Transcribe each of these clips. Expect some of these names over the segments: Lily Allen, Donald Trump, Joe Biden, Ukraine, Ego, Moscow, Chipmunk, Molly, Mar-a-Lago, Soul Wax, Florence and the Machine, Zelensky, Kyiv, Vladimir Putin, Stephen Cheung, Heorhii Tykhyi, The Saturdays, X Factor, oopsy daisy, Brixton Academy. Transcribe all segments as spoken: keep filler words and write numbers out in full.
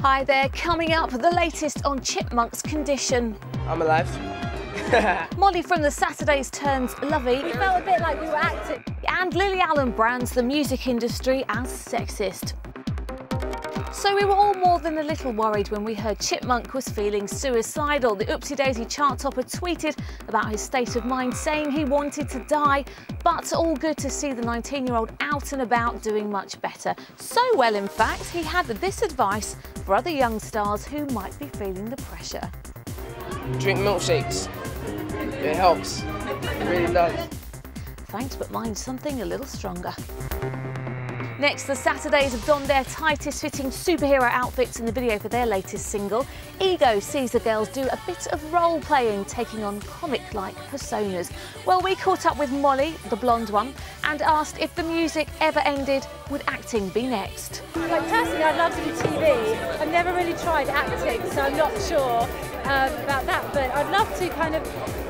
Hi there, coming up, the latest on Chipmunk's condition. I'm alive. Molly from The Saturdays turns lovey. We felt a bit like we were acting. And Lily Allen brands the music industry as sexist. So we were all more than a little worried when we heard Chipmunk was feeling suicidal. The Oopsie Daisy chart topper tweeted about his state of mind, saying he wanted to die, but all good to see the nineteen-year-old out and about doing much better. So well, in fact, he had this advice for other young stars who might be feeling the pressure. Drink milkshakes. It helps. It really does. Thanks, but mind something a little stronger. Next, the Saturdays have donned their tightest fitting superhero outfits in the video for their latest single. Ego sees the girls do a bit of role playing, taking on comic-like personas. Well, we caught up with Molly, the blonde one, and asked if the music ever ended, would acting be next? Like, personally, I'd love to do T V. I've never really tried acting, so I'm not sure um, about that, but I'd love to kind of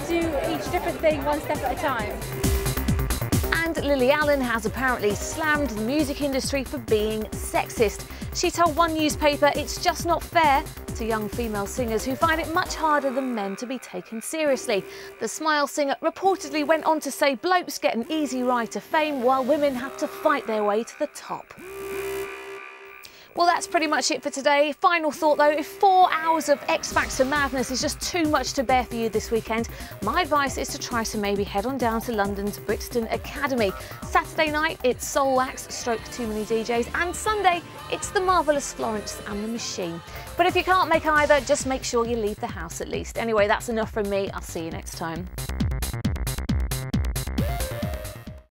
do each different thing one step at a time. And Lily Allen has apparently slammed the music industry for being sexist. She told one newspaper it's just not fair to young female singers who find it much harder than men to be taken seriously. The Smile singer reportedly went on to say blokes get an easy ride to fame while women have to fight their way to the top. Well, that's pretty much it for today. Final thought though, if four hours of X Factor madness is just too much to bear for you this weekend, my advice is to try to maybe head on down to London's Brixton Academy. Saturday night, it's Soul Wax, stroke Too Many D Js, and Sunday, it's the marvellous Florence and the Machine. But if you can't make either, just make sure you leave the house at least. Anyway, that's enough from me. I'll see you next time.